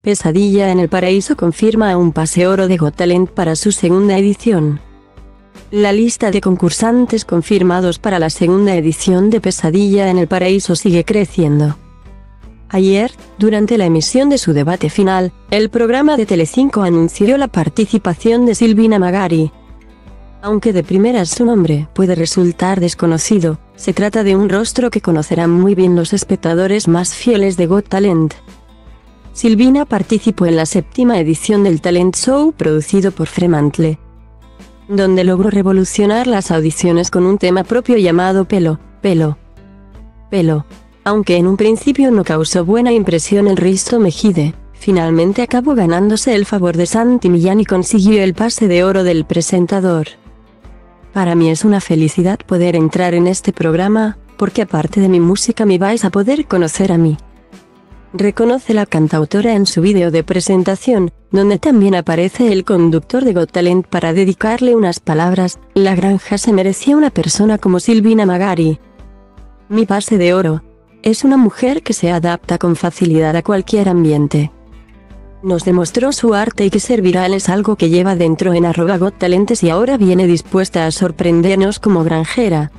Pesadilla en el Paraíso confirma un pase oro de Got Talent para su segunda edición. La lista de concursantes confirmados para la segunda edición de Pesadilla en el Paraíso sigue creciendo. Ayer, durante la emisión de su debate final, el programa de Telecinco anunció la participación de Silvina Magari. Aunque de primeras su nombre puede resultar desconocido, se trata de un rostro que conocerán muy bien los espectadores más fieles de Got Talent. Silvina participó en la séptima edición del talent show producido por Fremantle, donde logró revolucionar las audiciones con un tema propio llamado Pelo, Pelo, Pelo. Aunque en un principio no causó buena impresión en Risto Mejide, finalmente acabó ganándose el favor de Santi Millán y consiguió el pase de oro del presentador. Para mí es una felicidad poder entrar en este programa, porque aparte de mi música me vais a poder conocer a mí. Reconoce la cantautora en su vídeo de presentación, donde también aparece el conductor de Got Talent para dedicarle unas palabras. La granja se merecía una persona como Silvina Magari. Mi pase de oro. Es una mujer que se adapta con facilidad a cualquier ambiente. Nos demostró su arte y que ser viral es algo que lleva dentro en @GotTalentes y ahora viene dispuesta a sorprendernos como granjera.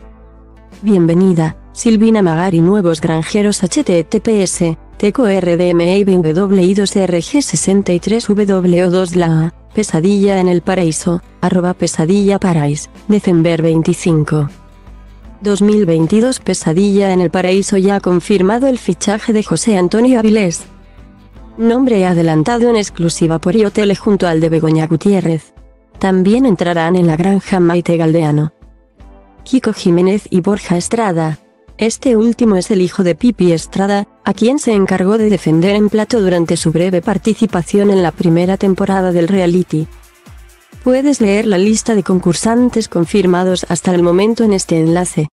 Bienvenida, Silvina Magari. Nuevos granjeros https://tqrdmi/w2rg63w2la Pesadilla en el Paraíso, @PesadillaParais, December 25. 2022. Pesadilla en el Paraíso ya ha confirmado el fichaje de José Antonio Avilés. Nombre adelantado en exclusiva por Iotele junto al de Begoña Gutiérrez. También entrarán en la granja Maite Galdeano, Kiko Jiménez y Borja Estrada. Este último es el hijo de Pipi Estrada, a quien se encargó de defender en plato durante su breve participación en la primera temporada del reality. Puedes leer la lista de concursantes confirmados hasta el momento en este enlace.